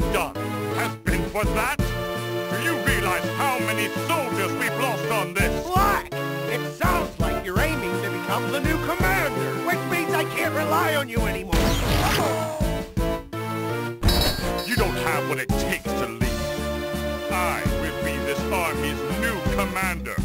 we've done has been for that? Do you realize how many soldiers we've lost on this? Black! It sounds like you're aiming to become the new commander, which means I can't rely on you anymore. You don't have what it takes to lead. I will be this army's new commander.